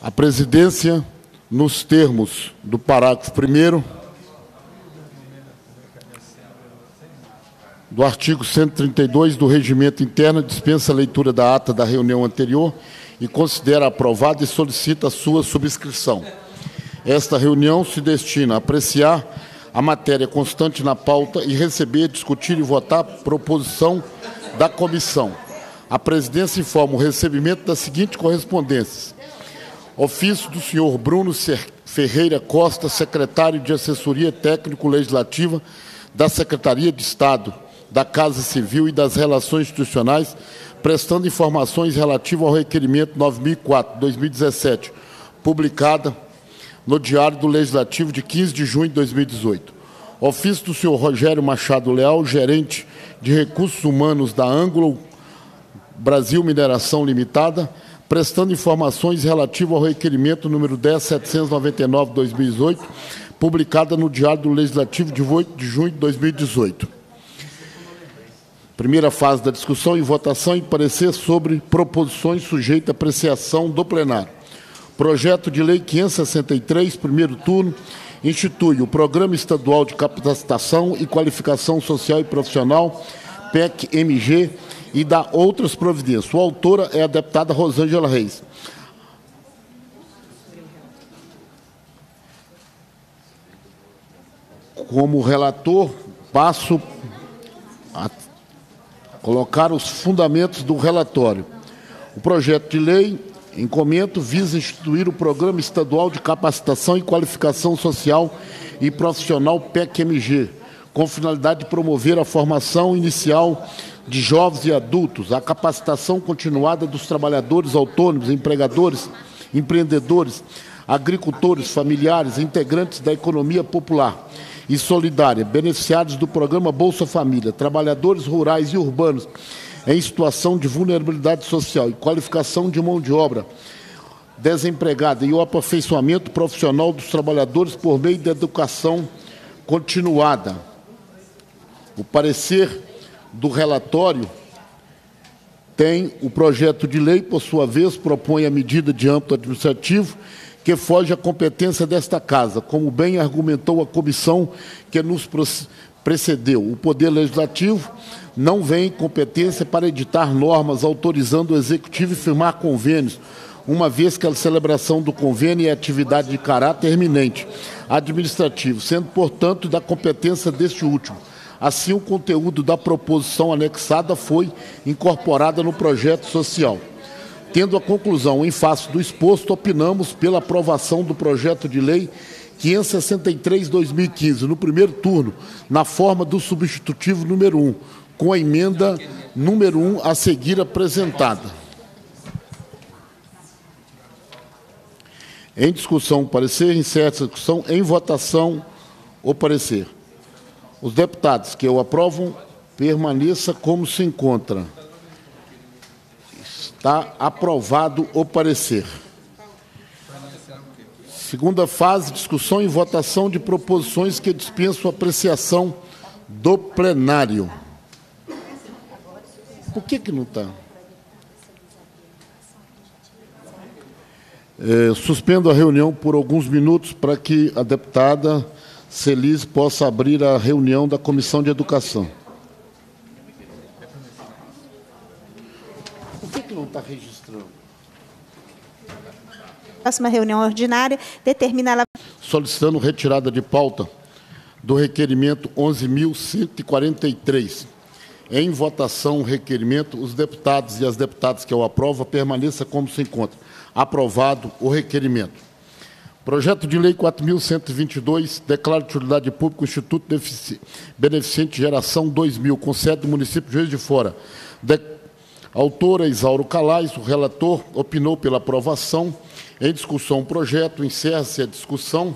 A presidência, nos termos do parágrafo 1º do artigo 132 do Regimento Interno, dispensa a leitura da ata da reunião anterior e considera aprovada e solicita a sua subscrição. Esta reunião se destina a apreciar a matéria constante na pauta e receber, discutir e votar a proposição da comissão. A presidência informa o recebimento das seguintes correspondências. Ofício do senhor Bruno Ferreira Costa, secretário de Assessoria Técnico-Legislativa da Secretaria de Estado, da Casa Civil e das Relações Institucionais, prestando informações relativas ao requerimento 9004/2017, publicada no Diário do Legislativo de 15 de junho de 2018. Ofício do senhor Rogério Machado Leal, gerente de Recursos Humanos da Anglo Brasil Mineração Limitada, prestando informações relativas ao requerimento número 10.799/2018, publicada no Diário do Legislativo de 8 de junho de 2018. Primeira fase da discussão e votação e parecer sobre proposições sujeitas à apreciação do plenário. Projeto de Lei 563, primeiro turno, institui o Programa Estadual de Capacitação e Qualificação Social e Profissional, PEC-MG, e dá outras providências. Sua autora é a deputada Rosângela Reis. Como relator, passo a colocar os fundamentos do relatório. O projeto de lei em comento visa instituir o Programa Estadual de Capacitação e Qualificação Social e Profissional PEC-MG, com finalidade de promover a formação inicial de jovens e adultos, a capacitação continuada dos trabalhadores autônomos, empregadores, empreendedores, agricultores, familiares, integrantes da economia popular e solidária, beneficiados do programa Bolsa Família, trabalhadores rurais e urbanos em situação de vulnerabilidade social e qualificação de mão de obra desempregada e o aperfeiçoamento profissional dos trabalhadores por meio da educação continuada. O parecer do relatório tem o projeto de lei, por sua vez, propõe a medida de âmbito administrativo que foge à competência desta Casa, como bem argumentou a comissão que nos precedeu. O Poder Legislativo não vem competência para editar normas autorizando o Executivo a firmar convênios, uma vez que a celebração do convênio é atividade de caráter eminente administrativo, sendo, portanto, da competência deste último. Assim, o conteúdo da proposição anexada foi incorporada no projeto social. Tendo a conclusão em face do exposto, opinamos pela aprovação do projeto de lei 563/2015, no primeiro turno, na forma do substitutivo número 1, com a emenda número 1 a seguir apresentada. Em discussão, o parecer. Encerra a discussão. Em votação, o parecer. Os deputados que o aprovam, permaneça como se encontra. Está aprovado o parecer. Segunda fase, discussão e votação de proposições que dispensam apreciação do plenário. Por que não está? Suspendo a reunião por alguns minutos para que a deputada Celis possa abrir a reunião da Comissão de Educação. Por que não está registrando? Próxima reunião ordinária determina... Solicitando retirada de pauta do requerimento 11.143. Em votação, o requerimento, os deputados e as deputadas que o aprovam, permaneça como se encontra. Aprovado o requerimento. Projeto de Lei 4.122, declara de utilidade pública o Instituto Beneficente Geração 2000, com sede do município de Juiz de Fora. Autora Isaura Calais, o relator opinou pela aprovação. Em discussão, o projeto. Encerra-se a discussão.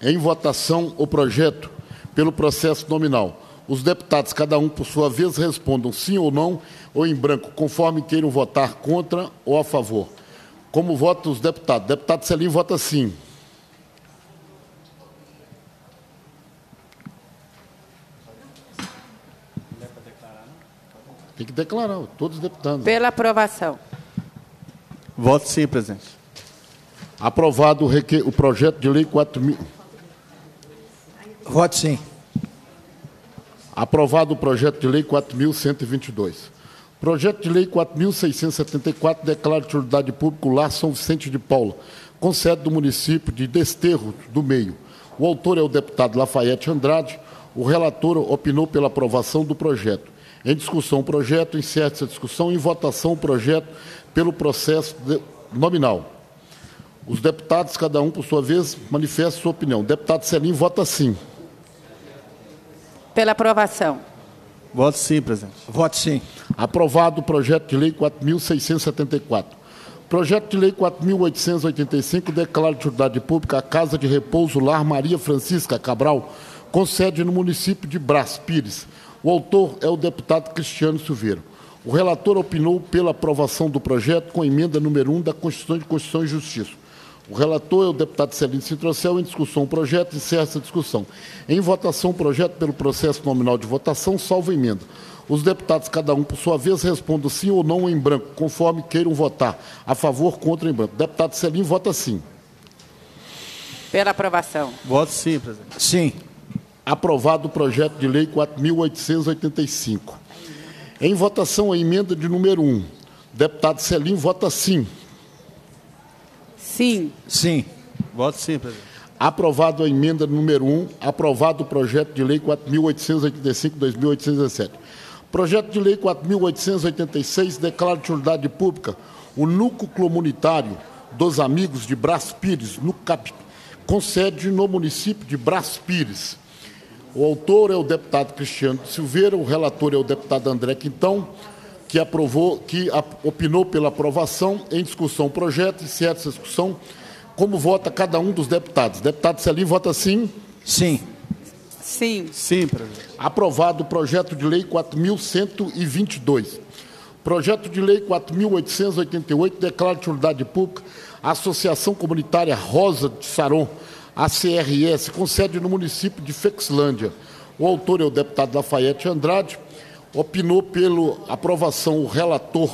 Em votação, o projeto pelo processo nominal. Os deputados, cada um por sua vez, respondam sim ou não, ou em branco, conforme queiram votar contra ou a favor. Como votam os deputados? Deputado Celim vota sim. Tem que declarar, todos os deputados. Pela aprovação. Voto sim, presidente. Aprovado o projeto de lei 4.000. Voto sim. Aprovado o projeto de lei 4.122. Projeto de lei 4.674, declara de utilidade pública o Lar São Vicente de Paula, com sede do município de Desterro do Meio. O autor é o deputado Lafayette Andrade. O relator opinou pela aprovação do projeto. Em discussão o projeto, encerra-se a discussão. Em votação o projeto pelo processo nominal. Os deputados, cada um por sua vez, manifestam sua opinião. O deputado Celim vota sim. Pela aprovação. Voto sim, presidente. Voto sim. Aprovado o projeto de lei 4.674. Projeto de lei 4.885, declara de utilidade pública a Casa de Repouso Lar Maria Francisca Cabral, com sede no município de Brás Pires. O autor é o deputado Cristiano Silveira. O relator opinou pela aprovação do projeto com emenda número 1 da Constituição e Justiça. O relator é o deputado Celino Sinttrocel. Em discussão o projeto, encerra essa discussão. Em votação o projeto pelo processo nominal de votação, salvo emenda. Os deputados, cada um por sua vez, respondam sim ou não em branco, conforme queiram votar, a favor, contra em branco. Deputado Celino vota sim. Pela aprovação. Voto sim, presidente. Sim. Aprovado o projeto de lei 4.885. Em votação, a emenda de número 1. Deputado Celim vota sim. Sim. Sim. Voto sim, presidente. Aprovado a emenda número 1. Aprovado o projeto de lei 4.885-2017. Projeto de lei 4.886, declara de utilidade pública o núcleo comunitário dos amigos de Brás Pires, no CAP, com sede no município de Brás Pires. O autor é o deputado Cristiano Silveira, o relator é o deputado André Quintão, que opinou pela aprovação. Em discussão o projeto, encerra essa discussão. Como vota cada um dos deputados? Deputado Celim vota sim? Sim. Sim. Sim, presidente. Aprovado o projeto de lei 4.122. Projeto de lei 4.888, declara de utilidade pública a Associação Comunitária Rosa de Saron, a CRS, com sede no município de Fexlândia. O autor é o deputado Lafayette Andrade. Opinou pela aprovação o relator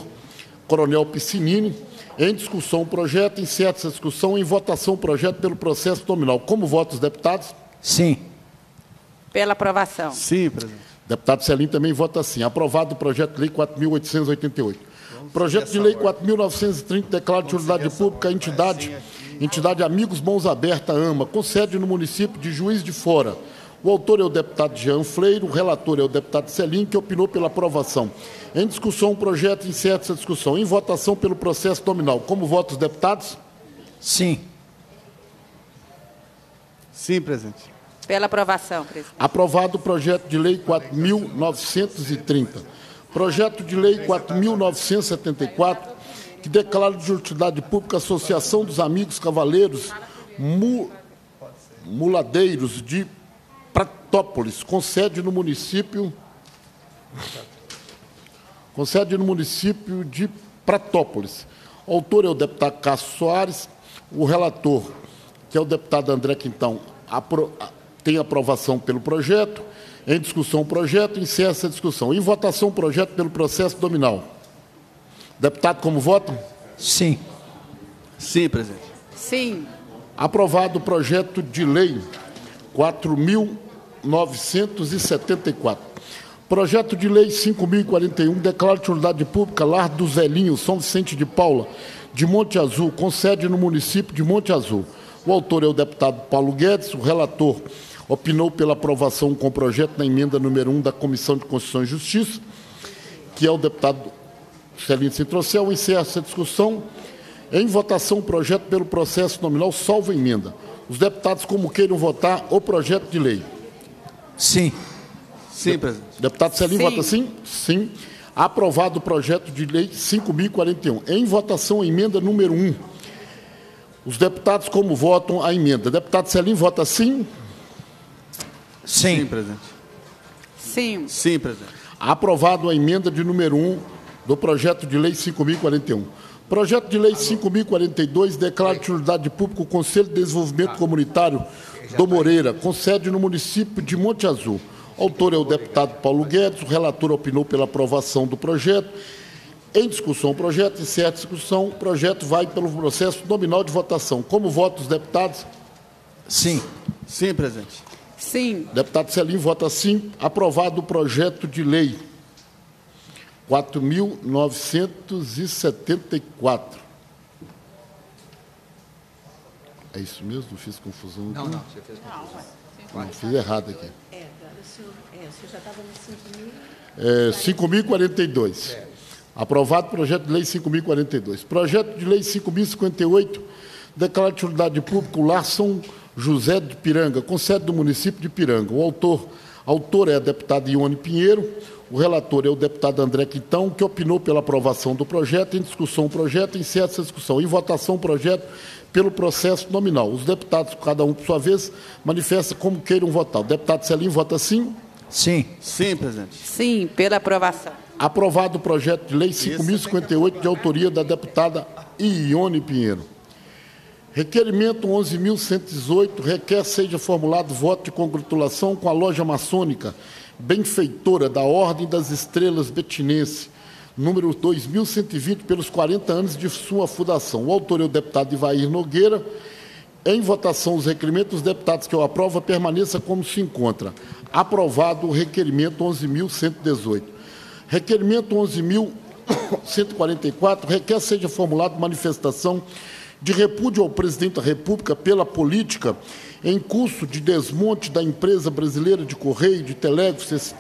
Coronel Piscinini. Em discussão o projeto, encerra essa discussão. Em votação o projeto pelo processo nominal. Como votam os deputados? Sim. Pela aprovação. Sim, presidente. Deputado Celim também vota sim. Aprovado o projeto de lei 4.888. Projeto de lei 4.930, declara de utilidade pública a entidade Amigos Mãos Abertas AMA, com sede no município de Juiz de Fora. O autor é o deputado Jean Fleiro, o relator é o deputado Celim, que opinou pela aprovação. Em discussão, o projeto encerra essa discussão. Em votação pelo processo nominal. Como votam os deputados? Sim. Sim, presidente. Pela aprovação, presidente. Aprovado o projeto de lei 4.930. Projeto de lei 4.974. que declara de utilidade pública a Associação dos Amigos Cavaleiros Muladeiros de Pratópolis, com sede no município de Pratópolis. O autor é o deputado Cássio Soares, o relator, que é o deputado André Quintão, tem aprovação pelo projeto. Em discussão o projeto, encerra essa discussão. Em votação o projeto pelo processo nominal. Deputado, como votam? Sim. Sim, presidente. Sim. Aprovado o projeto de lei 4.974. Projeto de lei 5.041, declara de utilidade pública Lar do Zelinho, São Vicente de Paula, de Monte Azul, com sede no município de Monte Azul. O autor é o deputado Paulo Guedes, o relator opinou pela aprovação com o projeto na emenda número 1 da Comissão de Constituição e Justiça, que é o deputado Celino Sinttrocel. Encerra essa discussão. Em votação, o projeto pelo processo nominal, salvo emenda. Os deputados, como queiram votar o projeto de lei? Sim. Sim, presidente. Deputado Celino vota sim? Sim. Aprovado o projeto de lei 5.041. Em votação, a emenda número 1. Os deputados, como votam a emenda? Deputado Celino vota sim? Sim. Sim, presidente. Sim. Sim, presidente. Aprovado a emenda de número 1. Do projeto de lei 5.041. Projeto de lei 5.042, declara de utilidade pública o Conselho de Desenvolvimento Comunitário do Moreira, com sede no município de Monte Azul. Autor é o deputado Paulo Guedes, o relator opinou pela aprovação do projeto. em discussão o projeto, encerra a discussão, o projeto vai pelo processo nominal de votação. Como votam os deputados? Sim. Sim, presidente. Sim. Deputado Celim vota sim. Aprovado o projeto de lei 4.974. É isso mesmo? Não fiz confusão? Não, não. Você fez confusão. Não, fiz errado aqui. É, o senhor já estava no 5.042. Aprovado o projeto de lei 5.042. Projeto de lei 5.058, declara de utilidade pública o lar São José de Piranga, com sede do município de Piranga. O autor é a deputada Ione Pinheiro. O relator é o deputado André Quintão, que opinou pela aprovação do projeto. Em discussão o projeto, encerra essa discussão. Em votação o projeto pelo processo nominal. Os deputados, cada um por sua vez, manifestam como queiram votar. O deputado Celim vota sim? Sim. Sim, presidente. Sim, pela aprovação. Aprovado o projeto de lei 5.058, de autoria da deputada Ione Pinheiro. Requerimento 11.118, requer seja formulado voto de congratulação com a loja maçônica benfeitora da Ordem das Estrelas Betinense, número 2.120, pelos 40 anos de sua fundação. O autor é o deputado Ivair Nogueira. Em votação, os requerimentos, os deputados que o aprovam permaneçam como se encontra. Aprovado o requerimento 11.118. Requerimento 11.144, requer seja formulado manifestação de repúdio ao presidente da República pela política em curso de desmonte da empresa brasileira de correio, de telégrafos,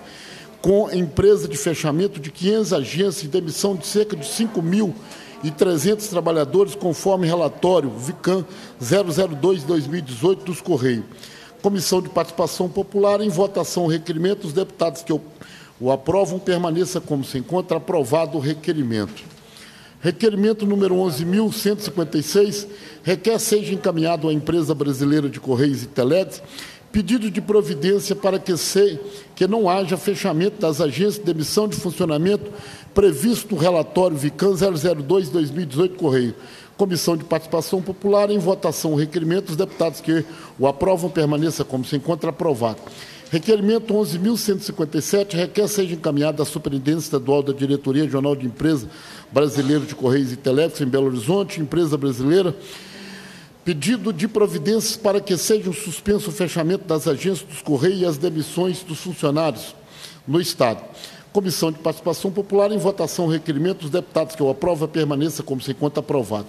com empresa de fechamento de 500 agências e demissão de cerca de 5.300 trabalhadores, conforme relatório VICAM 002-2018 dos Correios. Comissão de Participação Popular, em votação o requerimento, os deputados que o aprovam permaneça como se encontra. Aprovado o requerimento. Requerimento número 11.156, requer seja encaminhado à empresa brasileira de Correios e Telégrafos pedido de providência para que não haja fechamento das agências de demissão de funcionamento previsto no relatório VICAM 002-2018 Correio. Comissão de Participação Popular, em votação o requerimento, os deputados que o aprovam permaneça como se encontra. Aprovado. Requerimento 11.157, requer seja encaminhado à Superintendência Estadual da Diretoria Regional de Empresa Brasileira de Correios e Telégrafos em Belo Horizonte, Empresa Brasileira, pedido de providências para que seja suspenso o fechamento das agências dos Correios e as demissões dos funcionários no Estado. Comissão de Participação Popular, em votação o requerimento, os deputados que o aprovam permaneça como se encontra. Aprovado.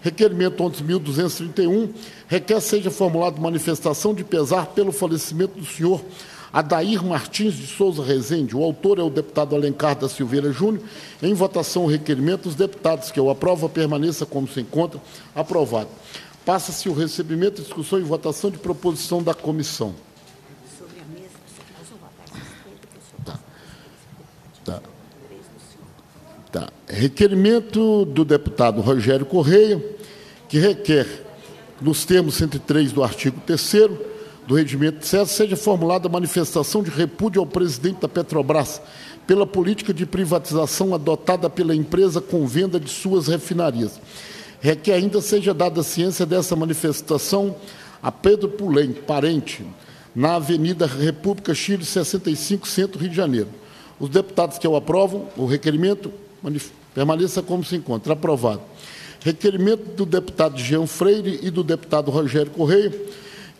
Requerimento 11.231, requer seja formulado manifestação de pesar pelo falecimento do senhor Adair Martins de Souza Rezende. O autor é o deputado Alencar da Silveira Júnior. Em votação o requerimento, os deputados que o aprovam permaneça como se encontra. Aprovado. Passa-se o recebimento, discussão e votação de proposição da comissão. Tá. Requerimento do deputado Rogério Correia, que requer, nos termos 103 do artigo 3º do Regimento de seja formulada manifestação de repúdio ao presidente da Petrobras pela política de privatização adotada pela empresa com venda de suas refinarias. Requer ainda seja dada ciência dessa manifestação a Pedro Pulém, parente, na Avenida República Chile 65, Centro, Rio de Janeiro. Os deputados que o aprovam, o requerimento permaneça como se encontra. Aprovado. Requerimento do deputado Jean Fleiro e do deputado Rogério Correia,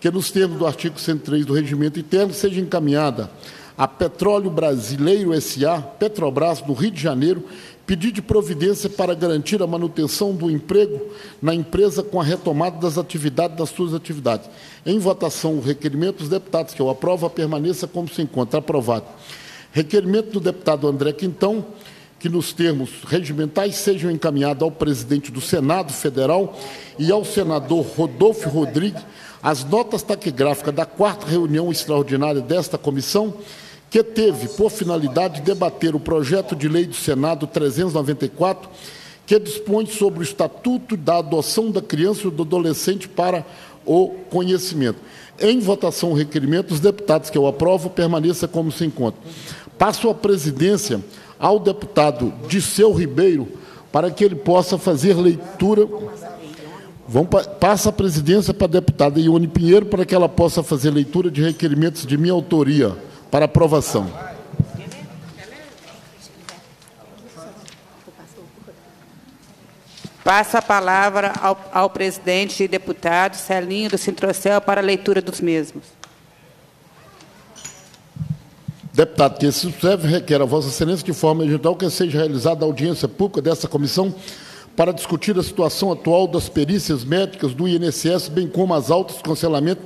que nos termos do artigo 103 do Regimento Interno, seja encaminhada a Petróleo Brasileiro SA, Petrobras, do Rio de Janeiro, pedido de providência para garantir a manutenção do emprego na empresa com a retomada das suas atividades. Em votação o requerimento, os deputados que o aprovam permaneça como se encontra. Aprovado. Requerimento do deputado André Quintão, que nos termos regimentais sejam encaminhados ao presidente do Senado Federal e ao senador Rodolfo Rodrigues as notas taquigráficas da 4ª reunião extraordinária desta comissão, que teve por finalidade debater o projeto de lei do Senado 394, que dispõe sobre o Estatuto da Adoção da Criança e do Adolescente para o Conhecimento. Em votação o requerimento, os deputados que o aprovam permaneça como se encontra. Passo a presidência ao deputado Dirceu Ribeiro, para que ele possa fazer leitura. Passa a presidência para a deputada Ione Pinheiro, para que ela possa fazer leitura de requerimentos de minha autoria para aprovação. Passo a palavra ao presidente e deputado Celinho do Sinttrocel para a leitura dos mesmos. Deputado, que se observe, requer a Vossa Excelência de forma edital que seja realizada a audiência pública dessa comissão para discutir a situação atual das perícias médicas do INSS, bem como as altas de cancelamento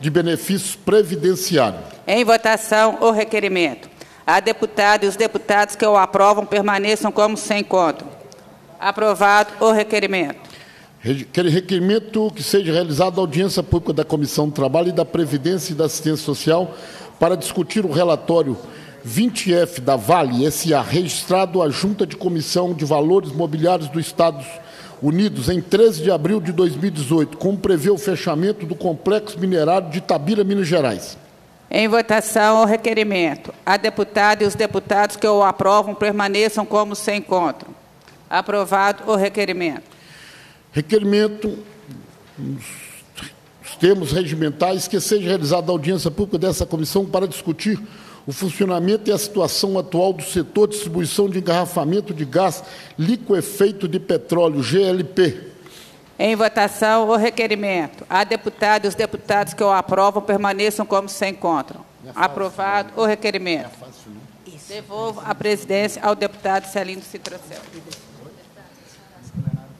de benefícios previdenciários. Em votação, o requerimento. A deputada e os deputados que o aprovam permaneçam como se encontram. Aprovado o requerimento. Requerimento que seja realizada a audiência pública da Comissão do Trabalho e da Previdência e da Assistência Social para discutir o relatório 20F da Vale SA, registrado à Junta de Comissão de Valores Mobiliários dos Estados Unidos em 13 de abril de 2018, como prevê o fechamento do complexo minerário de Itabira, Minas Gerais. Em votação, o requerimento. A deputada e os deputados que o aprovam permaneçam como se encontram. Aprovado o requerimento. Requerimento, os termos regimentais, que seja realizada a audiência pública dessa comissão para discutir o funcionamento e a situação atual do setor de distribuição de engarrafamento de gás liquefeito de petróleo, GLP. Em votação, o requerimento. A deputada e os deputados que o aprovam permaneçam como se encontram. Aprovado o requerimento. Devolvo a presidência ao deputado Celinho do Sinttrocel.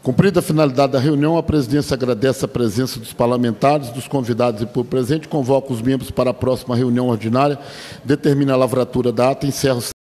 Cumprida a finalidade da reunião, a presidência agradece a presença dos parlamentares, dos convidados e por presente, convoca os membros para a próxima reunião ordinária, determina a lavratura da ata e encerra o